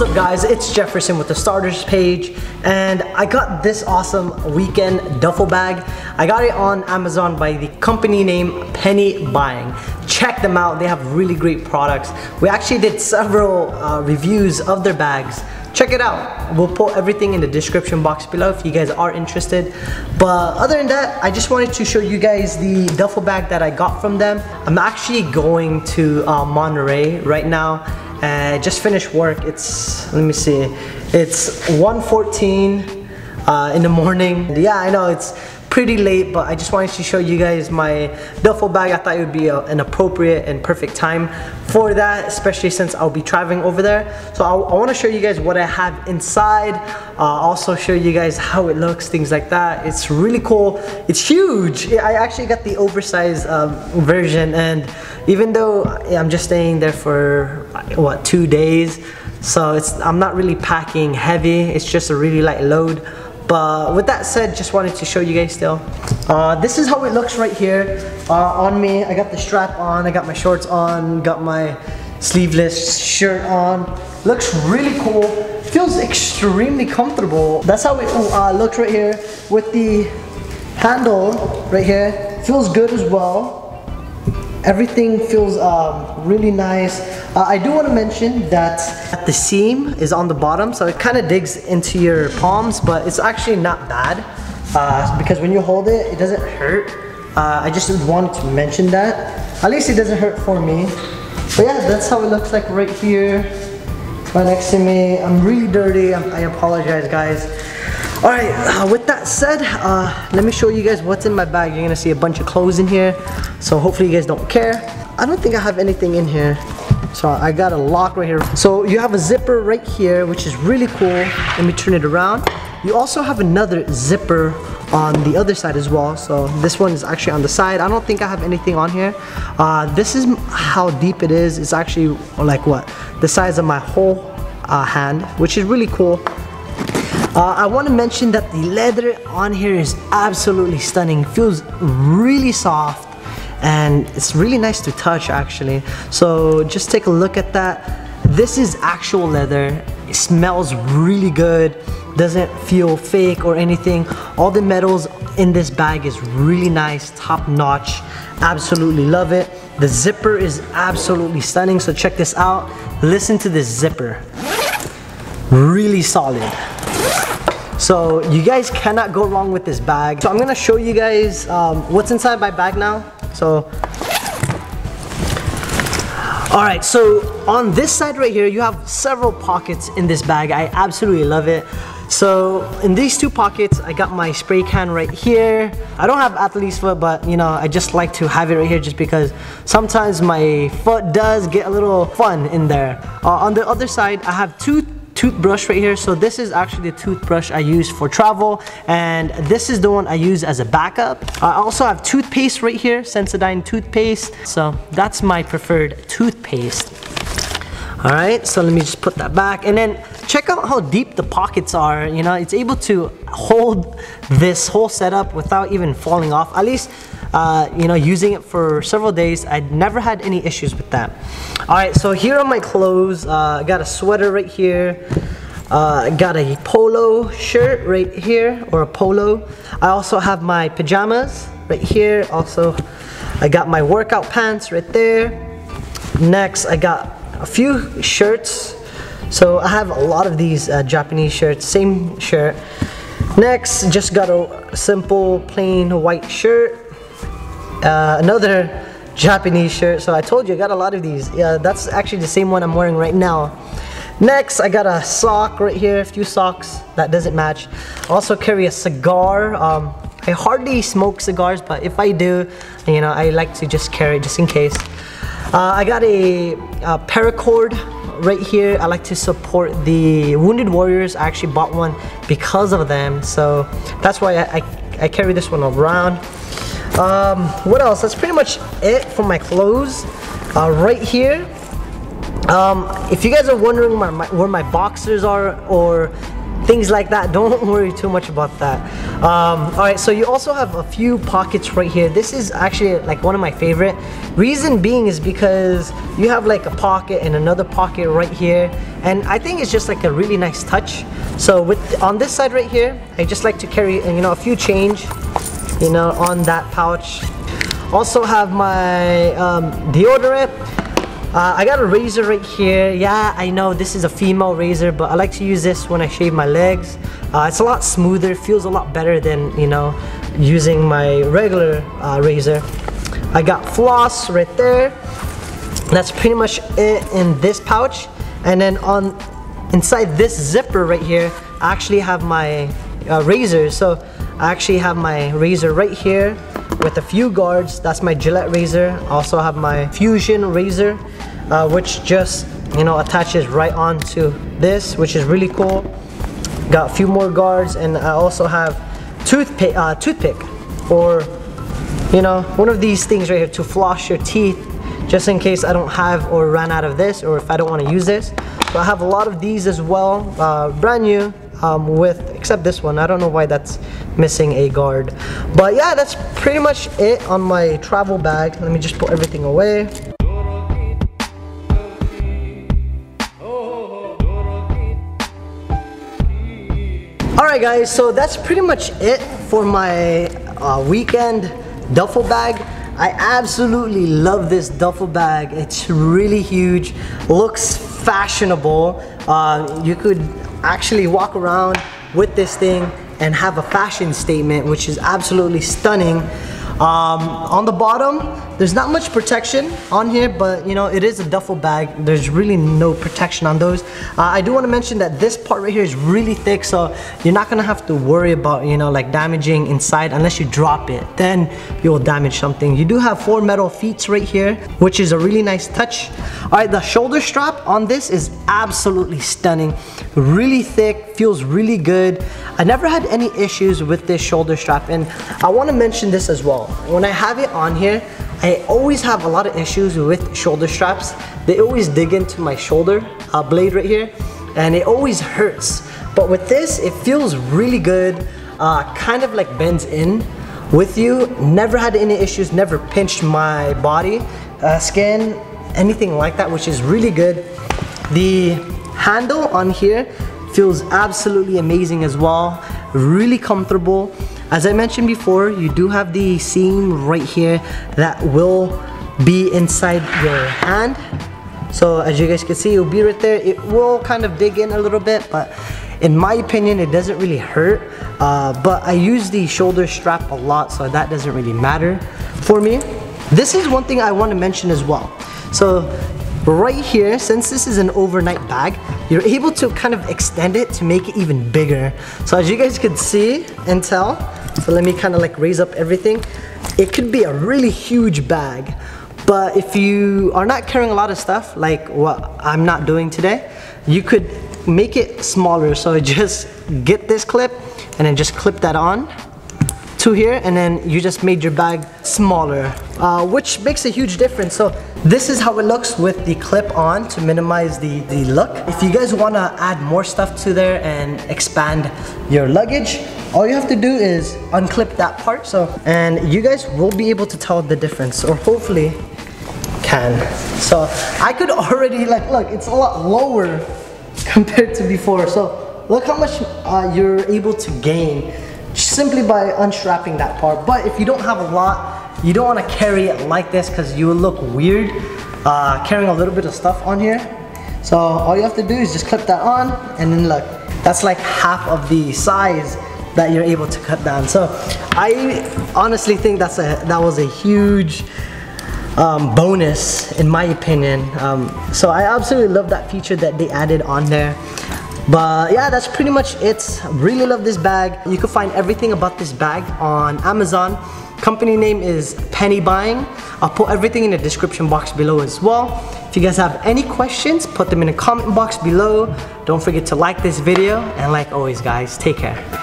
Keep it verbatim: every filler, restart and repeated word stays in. What's up guys, it's Jefferson with the Starters Page, and I got this awesome weekend duffel bag. I got it on Amazon by the company name Penny Buying. Check them out, they have really great products. We actually did several uh, reviews of their bags. Check it out. We'll put everything in the description box below if you guys are interested. But other than that, I just wanted to show you guys the duffel bag that I got from them. I'm actually going to uh, Monterey right now. I uh, just finished work. It's, let me see, it's one fourteen uh, in the morning. Yeah, I know it's pretty late, but I just wanted to show you guys my duffel bag. I thought it would be a, an appropriate and perfect time for that, especially since I'll be traveling over there. So I, I want to show you guys what I have inside, uh, also show you guys how it looks, things like that. It's really cool. It's huge. I actually got the oversized um, version, and even though I'm just staying there for what, two days, so it's I'm not really packing heavy. It's just a really light load. But with that said, just wanted to show you guys still. Uh, this is how it looks right here uh, on me. I got the strap on, I got my shorts on, got my sleeveless shirt on. Looks really cool. Feels extremely comfortable. That's how it uh, looks right here with the handle right here. Feels good as well. Everything feels um, really nice. Uh, I do want to mention that the seam is on the bottom, so it kind of digs into your palms, but it's actually not bad uh, because when you hold it, it doesn't hurt. Uh, I just wanted to mention that. At least it doesn't hurt for me. But yeah, that's how it looks like right here, right next to me. I'm really dirty. I'm, I apologize, guys. All right, uh, with that said, uh, let me show you guys what's in my bag. You're going to see a bunch of clothes in here, so hopefully you guys don't care. I don't think I have anything in here. So I got a lock right here. So you have a zipper right here, which is really cool. Let me turn it around. You also have another zipper on the other side as well. So this one is actually on the side. I don't think I have anything on here. Uh, this is how deep it is. It's actually like what? The size of my whole uh, hand, which is really cool. Uh, I want to mention that the leather on here is absolutely stunning. Feels really soft. And it's really nice to touch actually. So just take a look at that. This is actual leather. It smells really good. Doesn't feel fake or anything. All the metals in this bag is really nice, top notch. Absolutely love it. The zipper is absolutely stunning. So check this out. Listen to this zipper. Really solid. So you guys cannot go wrong with this bag. So I'm gonna show you guys um, what's inside my bag now. So, all right, so on this side right here, you have several pockets in this bag. I absolutely love it. So in these two pockets, I got my spray can right here. I don't have athlete's foot, but you know, I just like to have it right here just because sometimes my foot does get a little fun in there. Uh, on the other side, I have two toothbrush right here. So this is actually the toothbrush I use for travel, and this is the one I use as a backup. I also have toothpaste right here, Sensodyne toothpaste. So that's my preferred toothpaste. All right, so let me just put that back, and then check out how deep the pockets are. You know, it's able to hold this whole setup without even falling off. At least, uh, you know, using it for several days, I'd never had any issues with that. All right, so here are my clothes. Uh, I got a sweater right here. Uh, I got a polo shirt right here, or a polo. I also have my pajamas right here. Also, I got my workout pants right there. Next, I got a few shirts. So I have a lot of these uh, Japanese shirts, same shirt. Next, just got a simple plain white shirt. Uh, another Japanese shirt. So I told you I got a lot of these. Yeah, that's actually the same one I'm wearing right now. Next, I got a sock right here, a few socks that doesn't match. Also carry a cigar. Um, I hardly smoke cigars, but if I do, you know, I like to just carry it just in case. Uh, I got a, a paracord right here. I like to support the Wounded Warriors. I actually bought one because of them, so that's why I, I, I carry this one around. Um, what else? That's pretty much it for my clothes uh, right here. Um, if you guys are wondering my, my, where my boxers are, or things like that. Don't worry too much about that. Um, all right, so you also have a few pockets right here. This is actually like one of my favorite. Reason being is because you have like a pocket and another pocket right here, and I think it's just like a really nice touch. So with on this side right here, I just like to carry, you know, a few change, you know, on that pouch. Also have my um, deodorant. Uh, I got a razor right here. Yeah, I know this is a female razor, but I like to use this when I shave my legs. Uh, it's a lot smoother, feels a lot better than, you know, using my regular uh, razor. I got floss right there. That's pretty much it in this pouch. And then on inside this zipper right here, I actually have my uh, razor. So I actually have my razor right here with a few guards. That's my Gillette razor. I also have my Fusion razor, uh, which just, you know, attaches right onto this, which is really cool. Got a few more guards, and I also have toothpick, uh, toothpick, or, you know, one of these things right here to floss your teeth, just in case I don't have or ran out of this, or if I don't want to use this. So I have a lot of these as well, uh, brand new. Um, with except this one, I don't know why that's missing a guard. But yeah, that's pretty much it on my travel bag. Let me just put everything away. Alright guys, so that's pretty much it for my uh, weekend duffel bag. I absolutely love this duffel bag. It's really huge, looks fashionable. Uh, you could actually walk around with this thing and have a fashion statement, which is absolutely stunning. Um, on the bottom, there's not much protection on here, but you know, it is a duffel bag. There's really no protection on those. Uh, I do want to mention that this part right here is really thick, so you're not gonna have to worry about, you know, like damaging inside unless you drop it. Then you'll damage something. You do have four metal feet right here, which is a really nice touch. All right, the shoulder strap on this is absolutely stunning. Really thick, feels really good. I never had any issues with this shoulder strap, and I want to mention this as well. When I have it on here, I always have a lot of issues with shoulder straps. They always dig into my shoulder uh, blade right here, and it always hurts. But with this, it feels really good, uh, kind of like bends in with you. Never had any issues, never pinched my body, uh, skin, anything like that, which is really good. The handle on here feels absolutely amazing as well, really comfortable. As I mentioned before, you do have the seam right here that will be inside your hand. So as you guys can see, it'll be right there. It will kind of dig in a little bit, but in my opinion, it doesn't really hurt. Uh, but I use the shoulder strap a lot, so that doesn't really matter for me. This is one thing I want to mention as well. So right here, since this is an overnight bag, you're able to kind of extend it to make it even bigger. So as you guys could see and tell, so let me kind of like raise up everything. It could be a really huge bag, but if you are not carrying a lot of stuff, like what I'm not doing today, you could make it smaller. So just get this clip and then just clip that on to here, and then you just made your bag smaller, uh, which makes a huge difference. So this is how it looks with the clip on to minimize the, the look. If you guys want to add more stuff to there and expand your luggage, all you have to do is unclip that part, so and you guys will be able to tell the difference, or hopefully can. So I could already, like, look, it's a lot lower compared to before. So look how much uh, you're able to gain simply by unstrapping that part. But if you don't have a lot, you don't want to carry it like this because you will look weird uh, carrying a little bit of stuff on here. So all you have to do is just clip that on, and then look, that's like half of the size that you're able to cut down. So I honestly think that's a that was a huge um, bonus in my opinion. Um, so I absolutely love that feature that they added on there. But yeah, that's pretty much it. Really love this bag. You can find everything about this bag on Amazon. Company name is Penny Buying. I'll put everything in the description box below as well. If you guys have any questions, put them in the comment box below. Don't forget to like this video, and like always guys, take care.